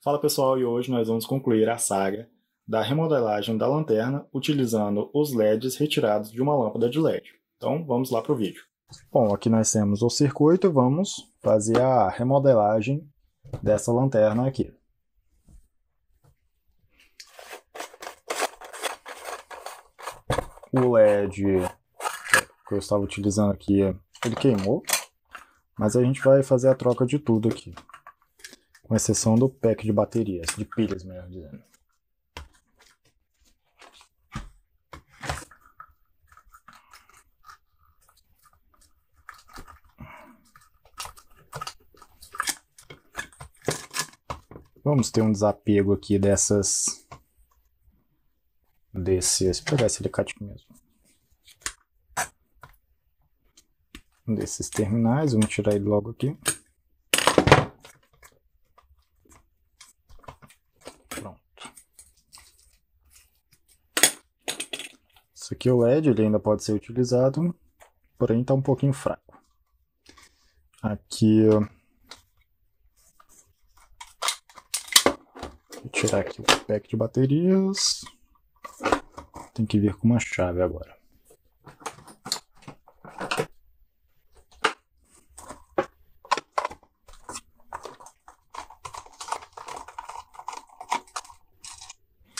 Fala pessoal, e hoje nós vamos concluir a saga da remodelagem da lanterna utilizando os LEDs retirados de uma lâmpada de LED. Então vamos lá para o vídeo. Bom, aqui nós temos o circuito, vamos fazer a remodelagem dessa lanterna aqui. O LED que eu estava utilizando aqui, ele queimou, mas a gente vai fazer a troca de tudo aqui. Com exceção do pack de baterias, de pilhas, melhor dizendo. Vamos ter um desapego aqui dessas... desses... Vou pegar esse alicate aqui mesmo. Um desses terminais, vamos tirar ele logo aqui. Isso aqui é o LED, ele ainda pode ser utilizado, porém está um pouquinho fraco. Aqui, vou tirar aqui o pack de baterias, tem que vir com uma chave agora.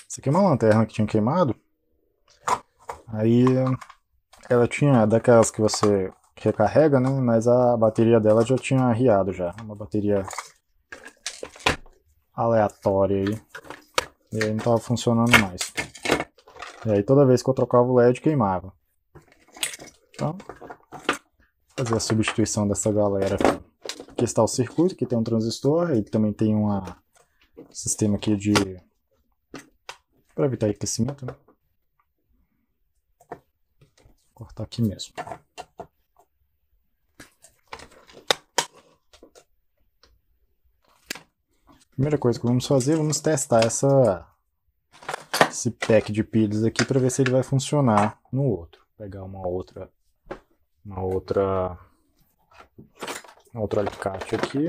Isso aqui é uma lanterna que tinha queimado. Aí ela tinha daquelas que você recarrega, né? Mas a bateria dela já tinha arriado já. Uma bateria aleatória aí. E aí não estava funcionando mais. E aí toda vez que eu trocava o LED queimava. Então, fazer a substituição dessa galera aqui. Aqui está o circuito, aqui tem um transistor, e também tem um sistema aqui de... para evitar aquecimento, né? Cortar aqui mesmo. Primeira coisa que vamos fazer, vamos testar esse pack de pilhas aqui para ver se ele vai funcionar no outro. Vou pegar um outro alicate aqui.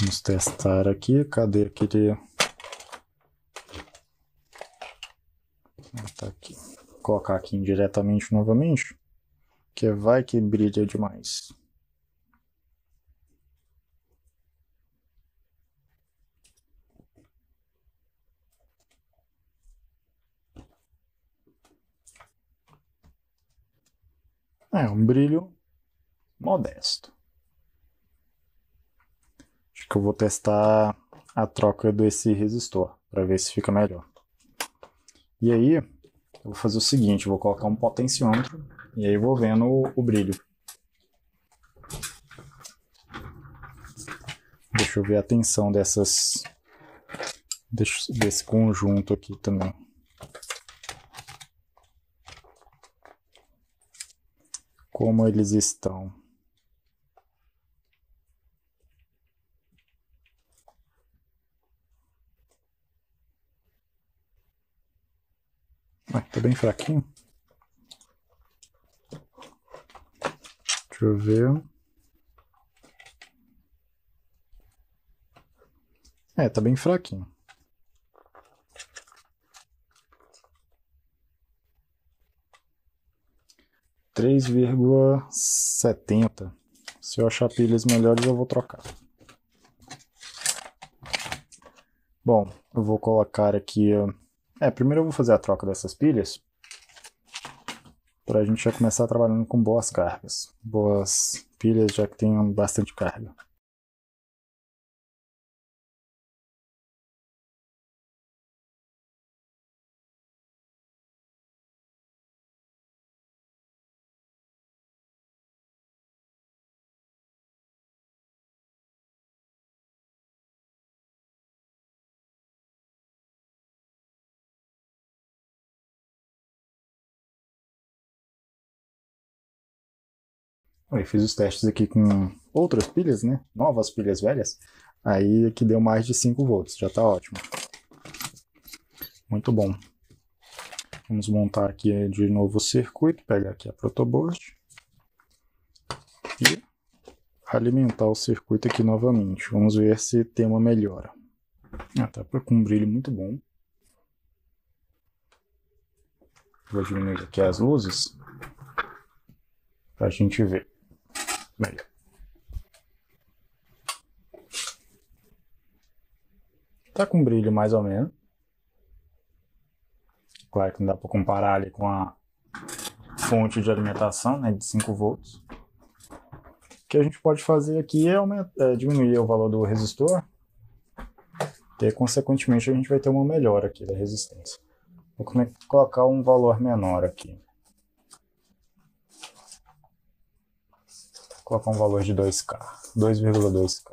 Vamos testar aqui, cadê aquele... Tá aqui. Vou colocar aqui indiretamente novamente, porque vai que brilha demais. É um brilho modesto. Que eu vou testar a troca desse resistor para ver se fica melhor. E aí eu vou fazer o seguinte, vou colocar um potenciômetro e aí eu vou vendo o brilho. Deixa eu ver a tensão desse conjunto aqui também. Como eles estão. Tá bem fraquinho. Deixa eu ver. É, tá bem fraquinho. $3,70. Se eu achar pilhas melhores, eu vou trocar. Bom, eu vou colocar aqui... primeiro eu vou fazer a troca dessas pilhas para a gente já começar trabalhando com boas cargas. Boas pilhas, já que tem bastante carga. Eu fiz os testes aqui com outras pilhas, né? Novas pilhas velhas. Aí que deu mais de 5 volts, já tá ótimo. Muito bom. Vamos montar aqui de novo o circuito, pegar aqui a protoboard e alimentar o circuito aqui novamente. Vamos ver se tem uma melhora. Ah, tá com um brilho muito bom. Vou diminuir aqui as luzes para a gente ver melhor. Tá com brilho mais ou menos. Claro que não dá para comparar ali com a fonte de alimentação, né, de 5 volts. O que a gente pode fazer aqui é diminuir o valor do resistor, e consequentemente a gente vai ter uma melhora aqui da resistência. Vou colocar um valor menor aqui. Vou colocar um valor de 2K, 2,2K.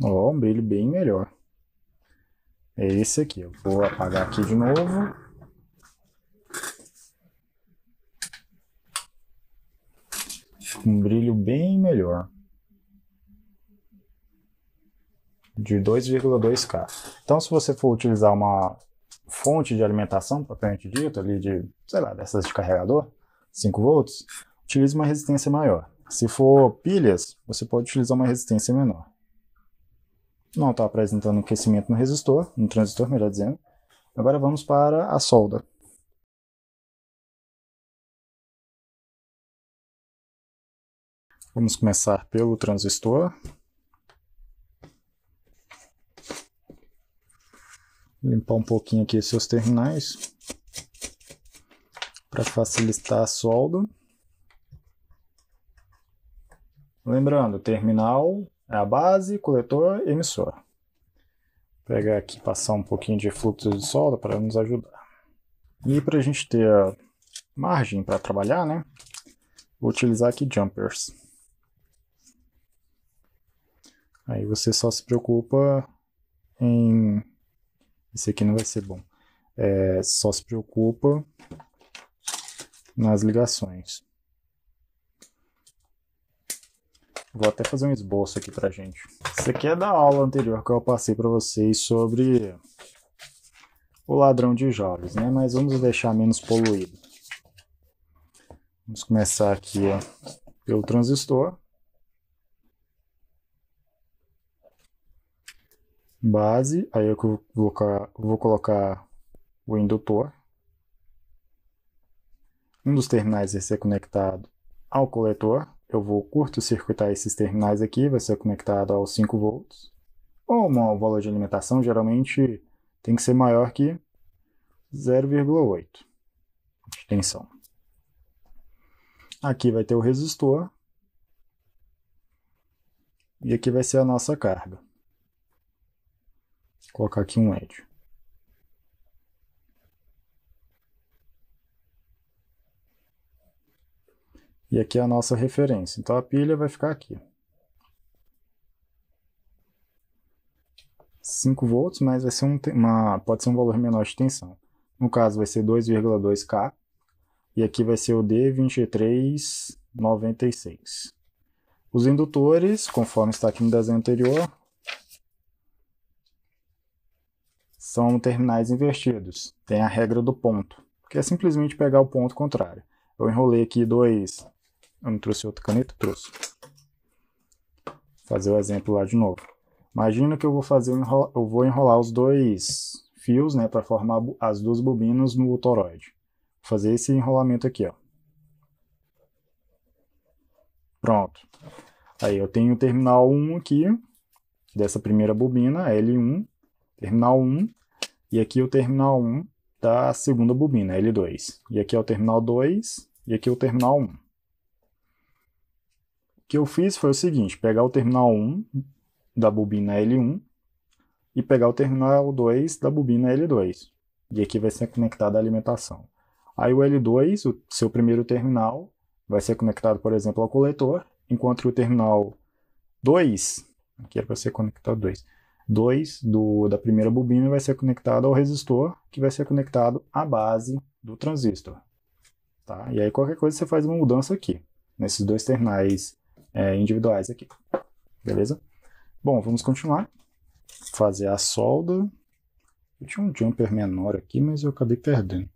Ó, um brilho bem melhor. É esse aqui. Eu vou apagar aqui de novo. Um brilho bem melhor. De 2,2K. Então, se você for utilizar uma fonte de alimentação, propriamente dito, ali de, sei lá, dessas de carregador, 5 volts, utilize uma resistência maior. Se for pilhas, você pode utilizar uma resistência menor. Não está apresentando aquecimento no resistor, no transistor, melhor dizendo. Agora vamos para a solda. Vamos começar pelo transistor. Limpar um pouquinho aqui seus terminais para facilitar a solda. Lembrando, terminal é a base, coletor, emissora. Vou pegar aqui, passar um pouquinho de fluxo de solda para nos ajudar. E para a gente ter a margem para trabalhar, né? Vou utilizar aqui jumpers. Aí você só se preocupa em... Esse aqui não vai ser bom. Só se preocupa nas ligações. Vou até fazer um esboço aqui pra gente. Isso aqui é da aula anterior que eu passei para vocês sobre o ladrão de Joules, né? Mas vamos deixar menos poluído. Vamos começar aqui, ó, pelo transistor. Base, aí eu vou colocar o indutor. Um dos terminais vai ser conectado ao coletor. Eu vou curto-circuitar esses terminais aqui, vai ser conectado aos 5 volts. Ou uma válvula de alimentação, geralmente tem que ser maior que 0,8 de tensão. Aqui vai ter o resistor. E aqui vai ser a nossa carga. Vou colocar aqui um LED. E aqui é a nossa referência, então a pilha vai ficar aqui. 5 volts, mas vai ser pode ser um valor menor de tensão. No caso vai ser 2,2K, e aqui vai ser o D2396. Os indutores, conforme está aqui no desenho anterior, são terminais invertidos. Tem a regra do ponto, que é simplesmente pegar o ponto contrário. Eu enrolei aqui dois... Eu não trouxe outra caneta? Trouxe. Vou fazer o exemplo lá de novo. Imagina que eu vou fazer eu vou enrolar os dois fios, né, para formar as duas bobinas no toroide. Vou fazer esse enrolamento aqui, ó. Pronto. Aí eu tenho o terminal 1 aqui, dessa primeira bobina, L1, terminal 1, e aqui o terminal 1 da segunda bobina, L2. E aqui é o terminal 2, e aqui é o terminal 1. O que eu fiz foi o seguinte, pegar o terminal 1 da bobina L1 e pegar o terminal 2 da bobina L2. E aqui vai ser conectada a alimentação. Aí o L2, o seu primeiro terminal, vai ser conectado, por exemplo, ao coletor, enquanto que o terminal 2, aqui é para ser conectado 2 da primeira bobina vai ser conectado ao resistor, que vai ser conectado à base do transistor. tá? E aí qualquer coisa você faz uma mudança aqui, nesses dois terminais individuais aqui, beleza? Bom, vamos continuar, fazer a solda. Eu tinha um jumper menor aqui, mas eu acabei perdendo.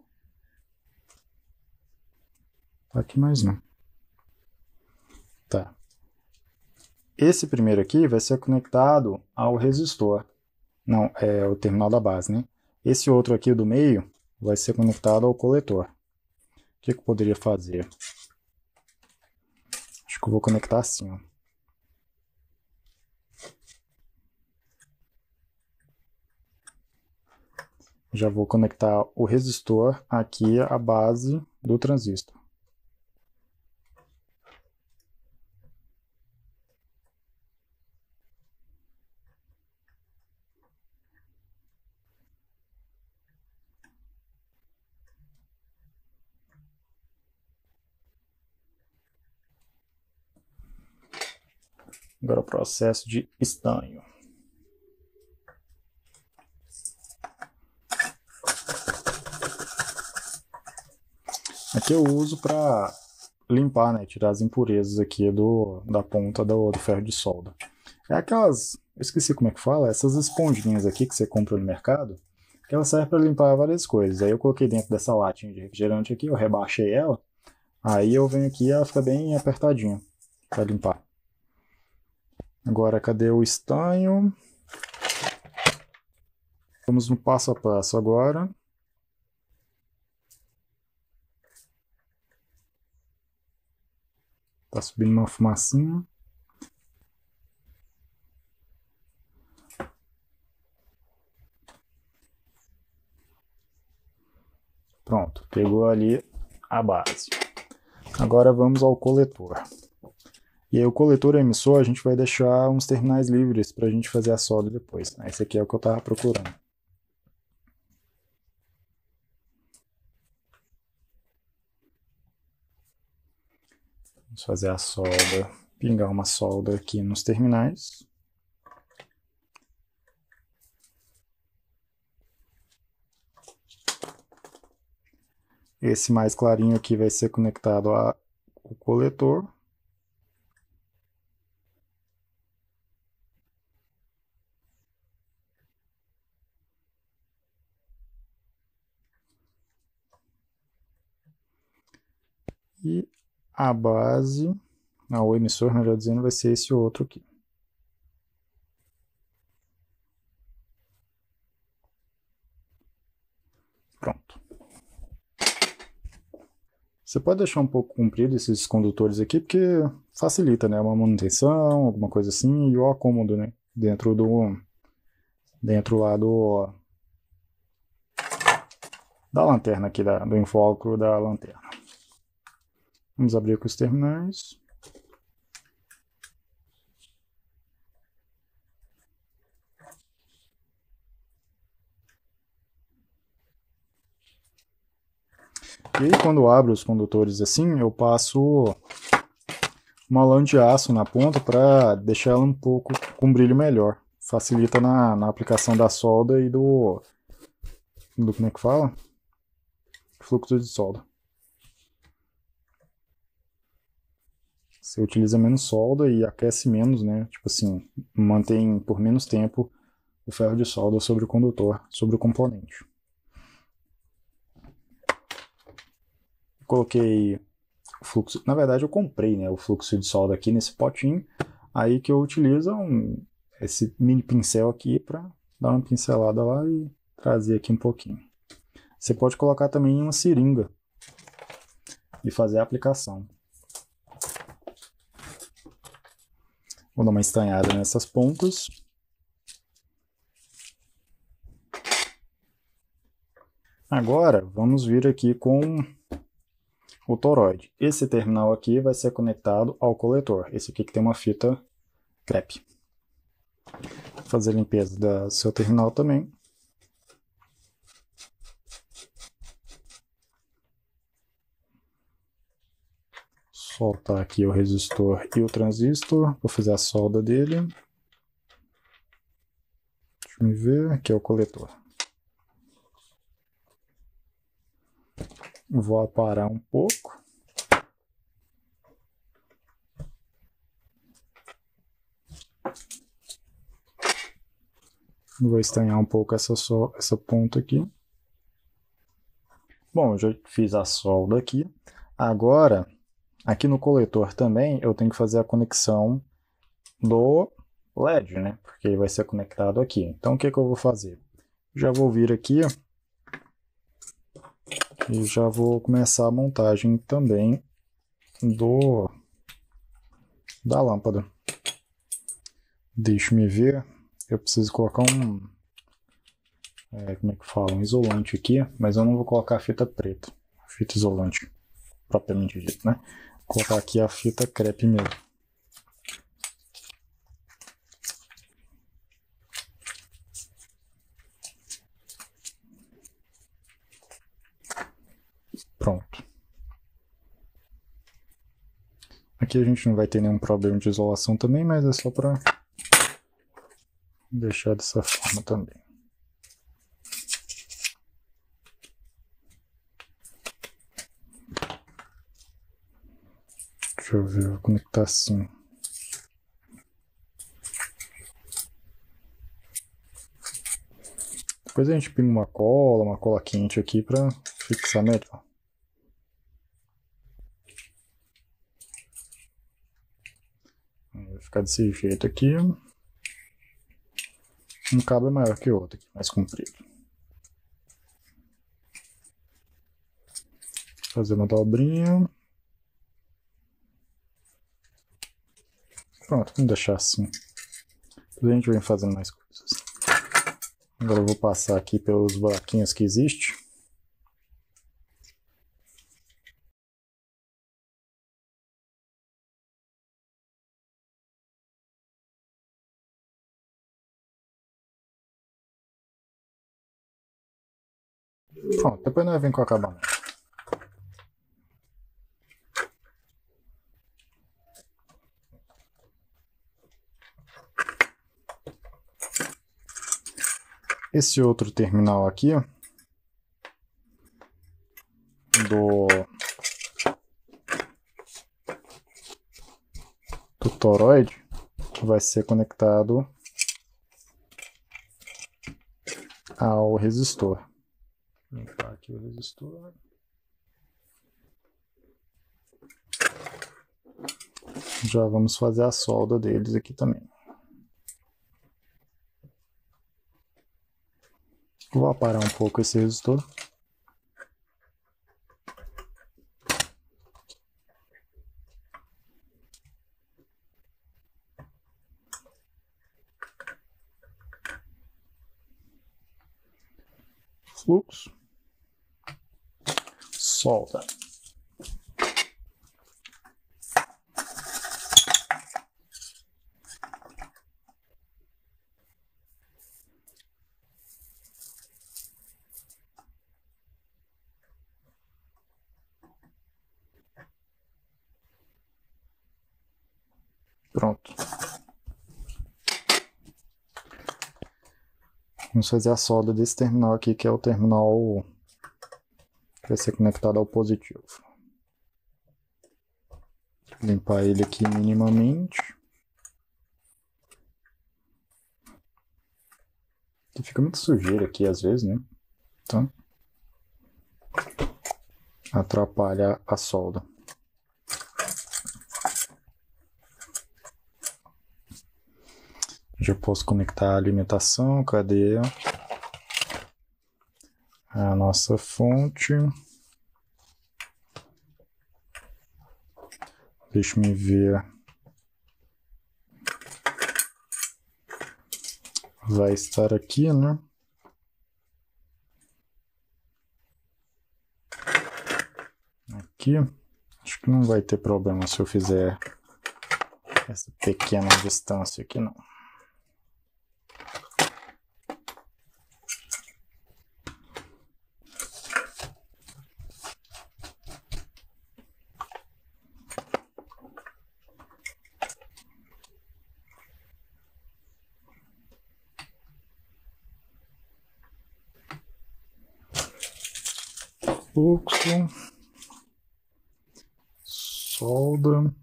Tá aqui mais não. Tá. Esse primeiro aqui vai ser conectado ao resistor. Não, é o terminal da base, né? Esse outro aqui do meio vai ser conectado ao coletor. O que eu poderia fazer? Acho que eu vou conectar assim, ó. Já vou conectar o resistor aqui à base do transistor. Agora o processo de estanho. Aqui eu uso para limpar, né, tirar as impurezas aqui da ponta do ferro de solda. É aquelas, eu esqueci como é que fala, essas esponjinhas aqui que você compra no mercado, que ela serve para limpar várias coisas. Aí eu coloquei dentro dessa latinha de refrigerante aqui, eu rebaixei ela, aí eu venho aqui e ela fica bem apertadinha para limpar. Agora, cadê o estanho? Vamos no passo a passo agora. Tá subindo uma fumacinha. Pronto, pegou ali a base. Agora vamos ao coletor. E aí o coletor e emissor a gente vai deixar uns terminais livres para a gente fazer a solda depois. Esse aqui é o que eu estava procurando. Vamos fazer a solda, pingar uma solda aqui nos terminais. Esse mais clarinho aqui vai ser conectado ao coletor. E a base, não, o emissor, melhor dizendo, vai ser esse outro aqui. Pronto. Você pode deixar um pouco comprido esses condutores aqui, porque facilita, né? Uma manutenção, alguma coisa assim, e o acômodo, né? Dentro lá da lanterna aqui, do invólucro da lanterna. Vamos abrir com os terminais. E aí, quando eu abro os condutores assim, eu passo uma lã de aço na ponta para deixar ela um pouco com brilho melhor. Facilita na aplicação da solda e do como é que fala? Fluxo de solda. Você utiliza menos solda e aquece menos, né? Tipo assim, mantém por menos tempo o ferro de solda sobre o condutor, sobre o componente. Coloquei o fluxo... Na verdade, eu comprei, né, o fluxo de solda aqui nesse potinho. Aí que eu utilizo esse mini pincel aqui para dar uma pincelada lá e trazer aqui um pouquinho. Você pode colocar também uma seringa e fazer a aplicação. Vou dar uma estanhada nessas pontas. Agora, vamos vir aqui com o toroide. Esse terminal aqui vai ser conectado ao coletor. Esse aqui que tem uma fita crepe. Vou fazer a limpeza do seu terminal também. Soltar aqui o resistor e o transistor, vou fazer a solda dele. Deixa eu ver, aqui é o coletor. Vou aparar um pouco. Vou estranhar um pouco essa ponta aqui. Bom, eu já fiz a solda aqui. Agora, aqui no coletor também, eu tenho que fazer a conexão do LED, né? Porque ele vai ser conectado aqui. Então, o que que eu vou fazer? Já vou vir aqui, ó, e já vou começar a montagem também da lâmpada. Deixa eu ver. Eu preciso colocar um, como é que fala, um isolante aqui, mas eu não vou colocar a fita preta, a fita isolante, propriamente dito, né? Vou colocar aqui a fita crepe mesmo. Pronto. Aqui a gente não vai ter nenhum problema de isolação também, mas é só para deixar dessa forma também. Deixa eu ver, vou conectar assim. Depois a gente pinga uma cola quente aqui para fixar melhor. Vai ficar desse jeito aqui. Um cabo é maior que o outro, mais comprido. Fazer uma dobrinha. Pronto, vamos deixar assim. Depois a gente vem fazendo mais coisas. Agora eu vou passar aqui pelos buraquinhos que existem. Pronto, depois nós vem com o acabamento. Esse outro terminal aqui, ó, do toroide, vai ser conectado ao resistor. Vou limpar aqui o resistor. Já vamos fazer a solda deles aqui também. Vou aparar um pouco esse resistor. Fluxo. Solda. Pronto. Vamos fazer a solda desse terminal aqui, que é o terminal que vai ser conectado ao positivo. Limpar ele aqui minimamente. Porque fica muito sujeira aqui às vezes, né? Então, atrapalha a solda. Já posso conectar a alimentação, cadê a nossa fonte? Deixa eu ver. Vai estar aqui, né? Aqui. Acho que não vai ter problema se eu fizer essa pequena distância aqui, não. Pouco. solda.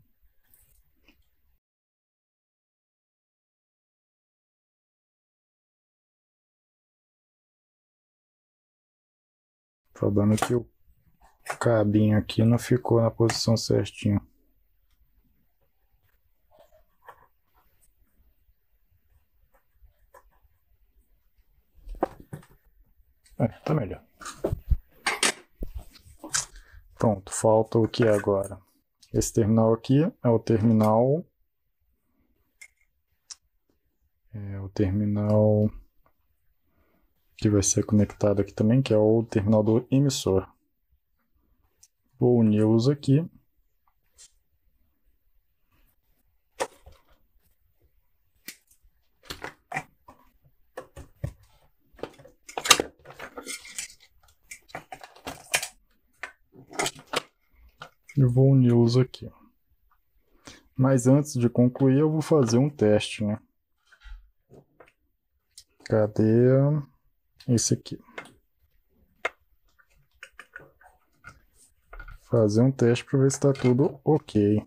Tá dando que o cabinho aqui não ficou na posição certinha. É, tá melhor. Pronto, falta o que agora? Esse terminal aqui é o terminal... é o terminal que vai ser conectado aqui também, que é o terminal do emissor. Vou unir-os aqui. Eu vou uni-los aqui. Mas antes de concluir, eu vou fazer um teste, né? Cadê esse aqui? Fazer um teste para ver se está tudo ok.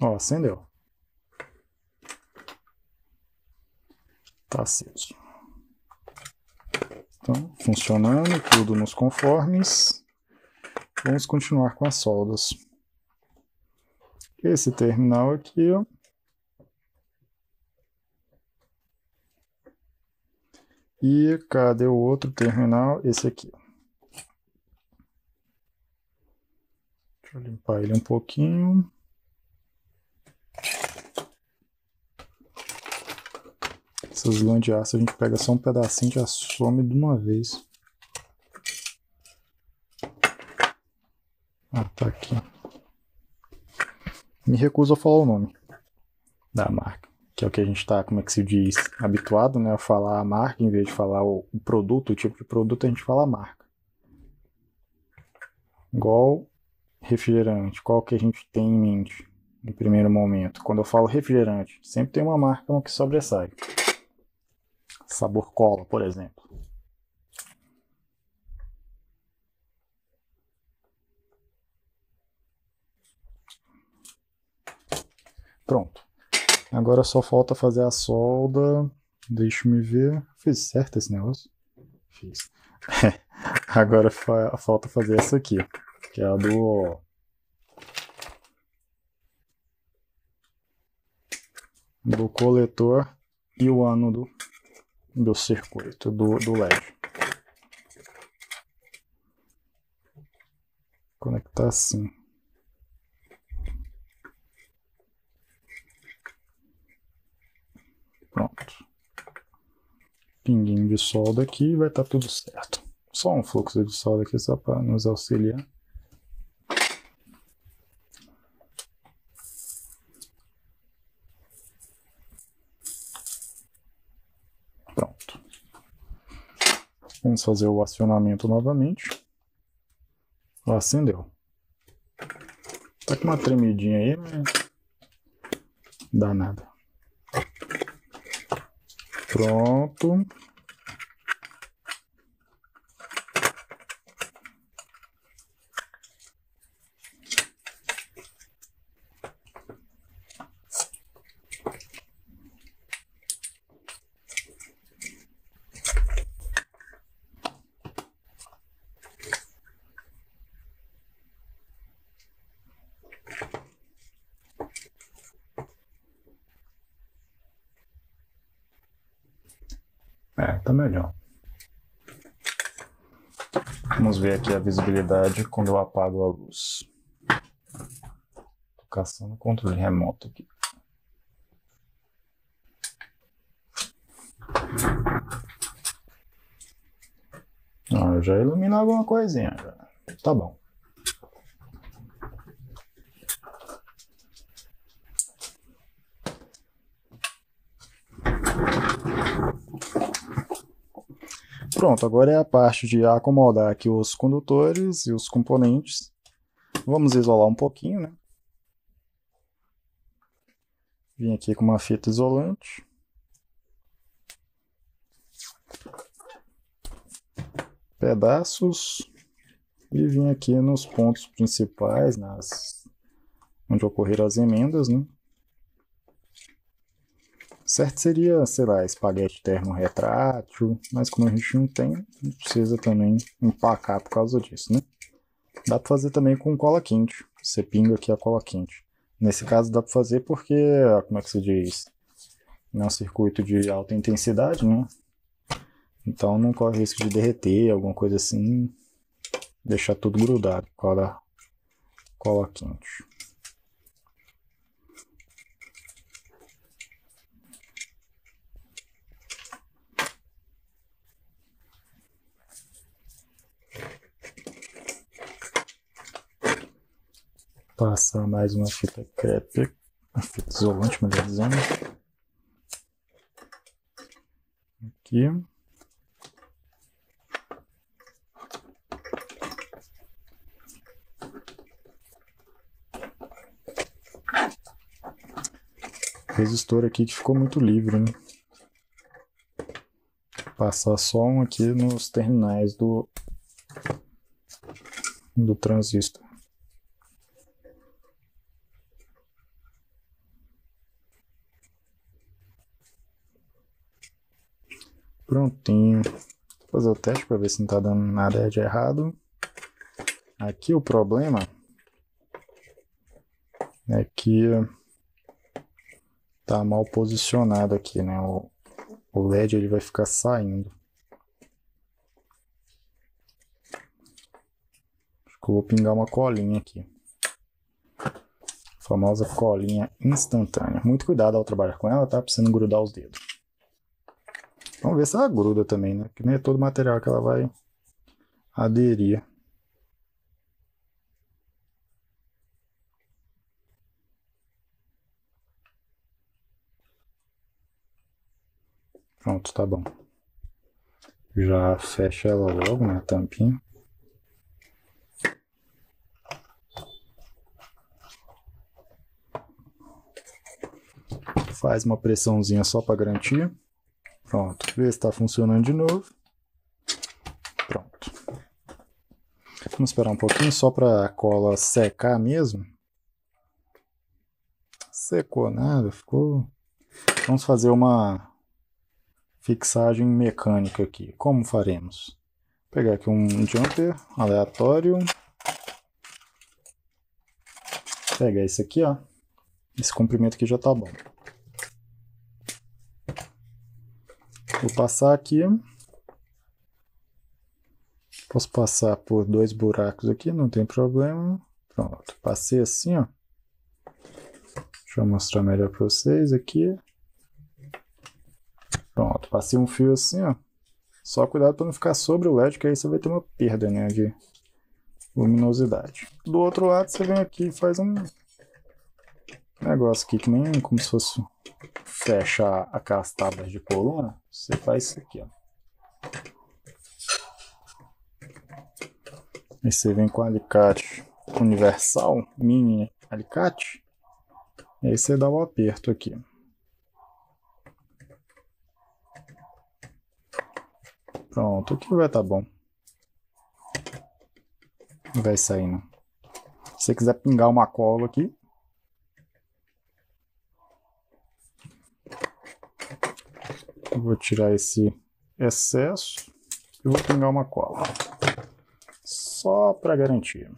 Ó, acendeu. Tá aceso. Então, funcionando, tudo nos conformes. Vamos continuar com as soldas. Esse terminal aqui, ó, e cadê o outro terminal? Esse aqui. Deixa eu limpar ele um pouquinho. Essas lãs de aço a gente pega só um pedacinho e já some de uma vez. Ah, tá aqui. Me recuso a falar o nome da marca, que é o que a gente está, como é que se diz, habituado, né, a falar a marca, em vez de falar o produto, o tipo de produto, a gente fala a marca. Igual refrigerante, qual que a gente tem em mente no primeiro momento? Quando eu falo refrigerante, sempre tem uma marca que sobressai. Sabor cola, por exemplo. Pronto. Agora só falta fazer a solda. Deixa eu ver. Fiz certo esse negócio? Fiz. Agora falta fazer essa aqui, que é a do... do coletor e o ânodo do circuito, do LED. Conectar assim. Pronto. Pinguinho de solda aqui e vai estar tudo certo. Só um fluxo de solda aqui só para nos auxiliar. Vamos fazer o acionamento novamente. Ó, acendeu. Tá com uma tremidinha aí, mas dá nada. Pronto. É, tá melhor. Vamos ver aqui a visibilidade quando eu apago a luz. Tô caçando o controle remoto aqui. Ah, eu já ilumino alguma coisinha. Já. Tá bom. Pronto, agora é a parte de acomodar aqui os condutores e os componentes. Vamos isolar um pouquinho, né? Vim aqui com uma fita isolante. pedaços e vim aqui nos pontos principais, onde ocorreram as emendas, né? Certo seria, sei lá, espalhete termorretrátil, mas como a gente não tem, não precisa também empacar por causa disso, né? Dá para fazer também com cola quente, você pinga aqui a cola quente. Nesse caso dá para fazer porque, como é que se diz, é um circuito de alta intensidade, né? Então não corre risco de derreter, alguma coisa assim, deixar tudo grudado com a cola quente. Passar mais uma fita crepe, uma fita isolante, melhor dizendo. Aqui. Resistor aqui que ficou muito livre, né? Passar só um aqui nos terminais do transistor. Prontinho. Vou fazer o teste para ver se não está dando nada de errado. Aqui o problema é que está mal posicionado aqui, né? O LED ele vai ficar saindo. Acho que eu vou pingar uma colinha aqui. A famosa colinha instantânea. Muito cuidado ao trabalhar com ela, tá? Pra você não grudar os dedos. Vamos ver se ela gruda também, né? Que nem é todo material que ela vai aderir. Pronto, tá bom. Já fecha ela logo, né? A tampinha. Faz uma pressãozinha só para garantir. Pronto, vê se está funcionando de novo. Pronto. Vamos esperar um pouquinho só para a cola secar mesmo. Secou nada, ficou. Vamos fazer uma fixagem mecânica aqui. Como faremos? Vou pegar aqui um jumper aleatório. Pegar esse aqui, ó. Esse comprimento aqui já tá bom. Vou passar aqui, posso passar por dois buracos aqui, não tem problema. Pronto, passei assim, ó. Deixa eu mostrar melhor para vocês aqui. Pronto, passei um fio assim, ó. Só cuidado para não ficar sobre o LED, que aí você vai ter uma perda, né, de luminosidade. Do outro lado você vem aqui e faz um negócio aqui que nem como se fosse... Fecha aquelas tábuas de coluna, você faz isso aqui, ó. E você vem com alicate universal, mini alicate, e aí você dá o aperto aqui. Pronto, aqui vai tá bom. Não vai saindo. Se você quiser pingar uma cola aqui, eu vou tirar esse excesso e vou pingar uma cola, só para garantir.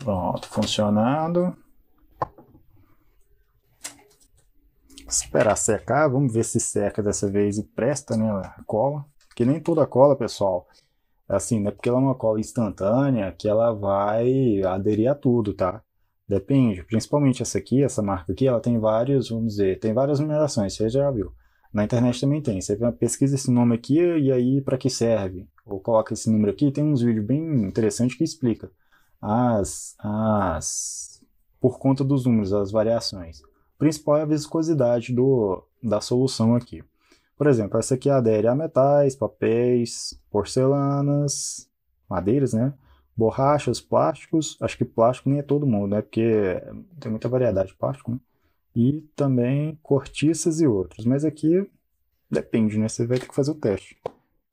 Pronto, funcionando. Esperar secar, vamos ver se seca dessa vez e presta, né, a cola. Porque nem toda cola, pessoal, é assim, né, porque ela é uma cola instantânea que ela vai aderir a tudo, tá? Depende, principalmente essa aqui, essa marca aqui, ela tem vários, vamos dizer, tem várias numerações, você já viu. Na internet também tem, você pesquisa esse nome aqui e aí para que serve. Ou coloca esse número aqui, tem uns vídeos bem interessantes que explica por conta dos números, as variações. Principal é a viscosidade da solução aqui. Por exemplo, essa aqui adere a metais, papéis, porcelanas, madeiras, né? Borrachas, plásticos, acho que plástico nem é todo mundo, né? Porque tem muita variedade de plástico, né? E também cortiças e outros, mas aqui depende, né? Você vai ter que fazer o teste.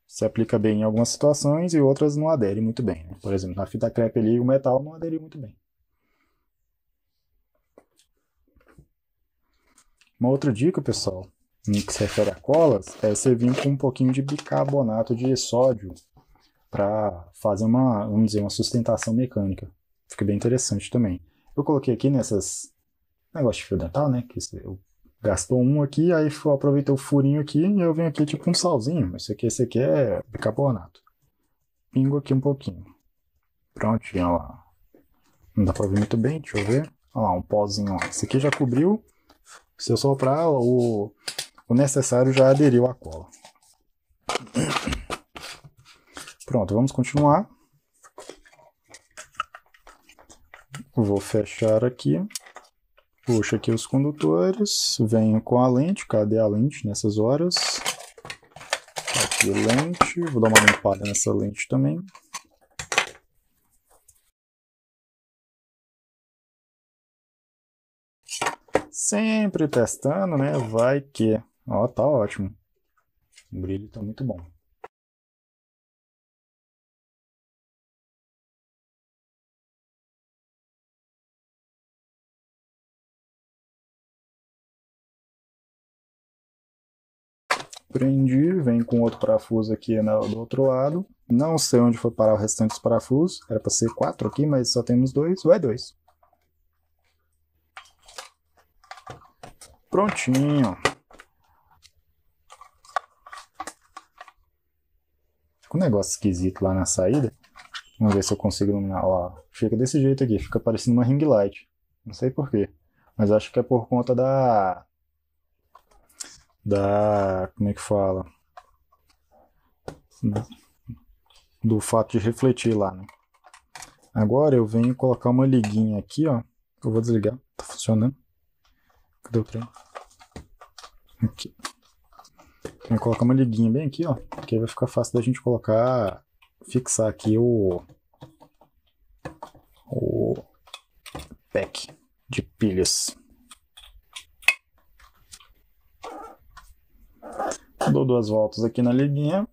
Se aplica bem em algumas situações e outras não adere muito bem, né? Por exemplo, na fita crepe ali, o metal não aderiu muito bem. Uma outra dica, pessoal, no que se refere a colas, é você vir com um pouquinho de bicarbonato de sódio para fazer uma, vamos dizer, uma sustentação mecânica. Fica bem interessante também. Eu coloquei aqui nessas... negócio de fio dental, né? Que eu gastou um aqui, aí eu aproveitei o furinho aqui e eu venho aqui tipo um salzinho. Esse aqui é bicarbonato. Pingo aqui um pouquinho. Prontinho, olha lá. Não dá pra ver muito bem, deixa eu ver. Olha lá, um pozinho, ó. Esse aqui já cobriu. Se eu soprar, o necessário já aderiu à cola. Pronto, vamos continuar. Vou fechar aqui. Puxo aqui os condutores, venho com a lente, cadê a lente nessas horas? Aqui lente, vou dar uma limpada nessa lente também. Sempre testando, né? Vai que... ó, tá ótimo. O brilho tá muito bom. Prendi, vem com outro parafuso aqui do outro lado. Não sei onde foi parar o restante dos parafusos. Era para ser 4 aqui, mas só temos 2. Vai 2. Prontinho. Ficou um negócio esquisito lá na saída. Vamos ver se eu consigo iluminar. Ó, fica desse jeito aqui. Fica parecendo uma ring light. Não sei porquê. Mas acho que é por conta da... como é que fala? Do fato de refletir lá, né? Agora eu venho colocar uma liguinha aqui, ó. Eu vou desligar, tá funcionando. Cadê o trem? Aqui. Vou colocar uma liguinha bem aqui, ó. Porque aí vai ficar fácil da gente colocar, fixar aqui o pack de pilhas. Dou 2 voltas aqui na liguinha.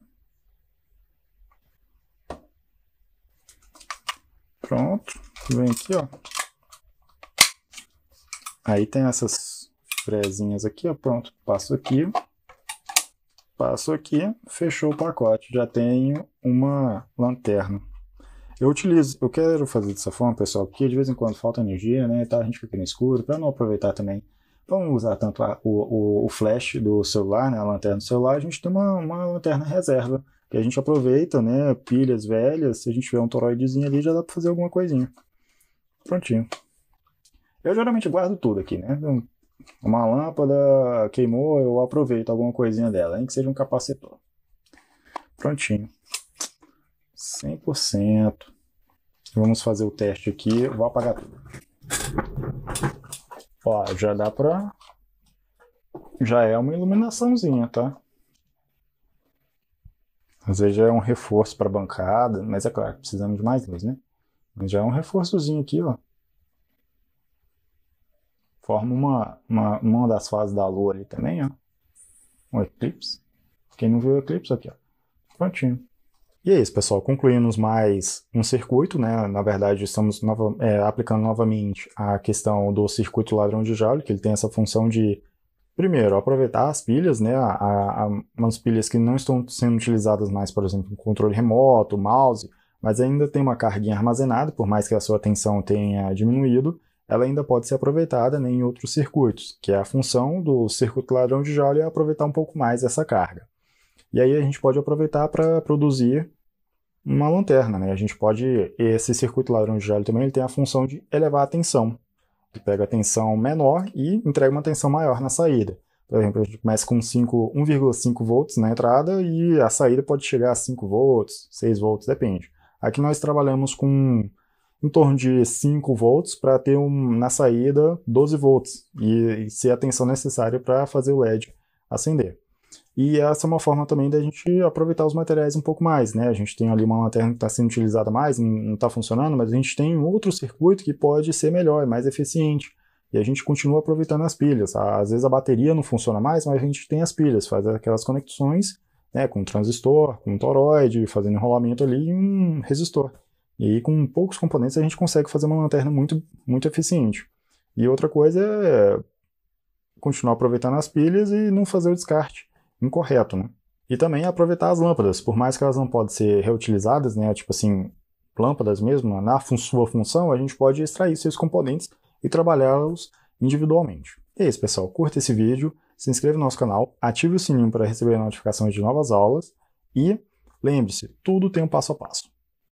Pronto. Vem aqui, ó. Aí tem essas frezinhas aqui, ó. Pronto. Passo aqui. Passo aqui. Fechou o pacote. Já tenho uma lanterna. Eu quero fazer dessa forma, pessoal, porque de vez em quando falta energia, né? Tá? A gente fica no escuro, para não aproveitar também. Vamos usar tanto o flash do celular, né, a lanterna do celular, a gente tem uma lanterna reserva, que a gente aproveita, né, pilhas velhas, se a gente tiver um toroidezinho ali, já dá para fazer alguma coisinha. Prontinho. Eu geralmente guardo tudo aqui, né, uma lâmpada queimou, eu aproveito alguma coisinha dela, nem que seja um capacitor. Prontinho. 100%. Vamos fazer o teste aqui, vou apagar tudo. Ó, já dá pra... já é uma iluminaçãozinha, tá? Às vezes já é um reforço pra bancada, mas é claro, precisamos de mais luz, né? Mas já é um reforçozinho aqui, ó. Forma uma das fases da lua ali também, ó. Um eclipse. Quem não viu o eclipse, aqui, ó. Prontinho. E é isso, pessoal. Concluímos mais um circuito, né? Na verdade, estamos aplicando novamente a questão do circuito ladrão de Joule, que ele tem essa função de, primeiro, aproveitar as pilhas, né? As pilhas que não estão sendo utilizadas mais, por exemplo, no controle remoto, mouse, mas ainda tem uma carguinha armazenada, por mais que a sua tensão tenha diminuído, ela ainda pode ser aproveitada, né, em outros circuitos, que é a função do circuito ladrão de Joule, é aproveitar um pouco mais essa carga. E aí a gente pode aproveitar para produzir uma lanterna, né? A gente pode... esse circuito ladrão de Joule também, ele tem a função de elevar a tensão. Ele pega a tensão menor e entrega uma tensão maior na saída. Por exemplo, a gente começa com 1,5 volts na entrada e a saída pode chegar a 5 volts, 6 volts, depende. Aqui nós trabalhamos com em torno de 5 volts para ter na saída 12 volts e ser a tensão necessária para fazer o LED acender. E essa é uma forma também da gente aproveitar os materiais um pouco mais, né? A gente tem ali uma lanterna que está sendo utilizada mais, não está funcionando, mas a gente tem outro circuito que pode ser melhor, mais eficiente. E a gente continua aproveitando as pilhas. Às vezes a bateria não funciona mais, mas a gente tem as pilhas, faz aquelas conexões, né, com transistor, com toroide, fazendo enrolamento ali e um resistor. E com poucos componentes a gente consegue fazer uma lanterna muito, muito eficiente. E outra coisa é continuar aproveitando as pilhas e não fazer o descarte incorreto, né? E também aproveitar as lâmpadas, por mais que elas não podem ser reutilizadas, né, tipo assim, lâmpadas mesmo, na sua função, a gente pode extrair seus componentes e trabalhá-los individualmente. E é isso, pessoal. Curta esse vídeo, se inscreva no nosso canal, ative o sininho para receber notificações de novas aulas e lembre-se, tudo tem um passo a passo.